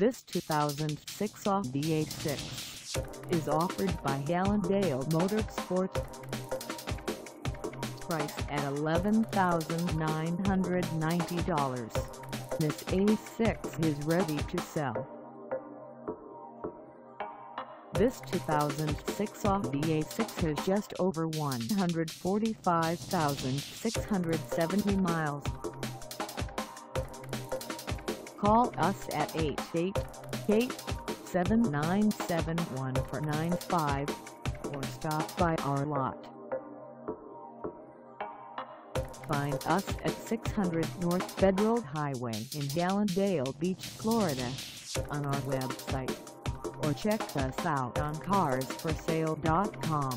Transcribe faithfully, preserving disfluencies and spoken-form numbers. This two thousand six Audi A six is offered by Hallandale Motorsports. Price at eleven thousand nine hundred ninety dollars. This A six is ready to sell. This two thousand six Audi A six has just over one hundred forty-five thousand six hundred seventy miles. Call us at eight eight eight, seven nine seven, one four nine five or stop by our lot. Find us at six hundred North Federal Highway in Hallandale Beach, Florida on our website, or check us out on Cars For Sale dot com.